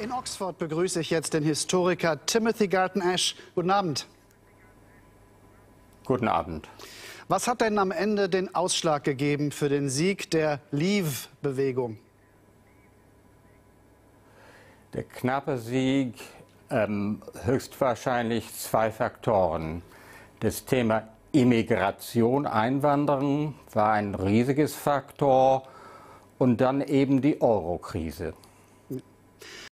In Oxford begrüße ich jetzt den Historiker Timothy Garton Ash. Guten Abend. Guten Abend. Was hat denn am Ende den Ausschlag gegeben für den Sieg der Leave-Bewegung? Der knappe Sieg, höchstwahrscheinlich zwei Faktoren. Das Thema Immigration, Einwanderung war ein riesiges Faktor und dann eben die Euro-Krise.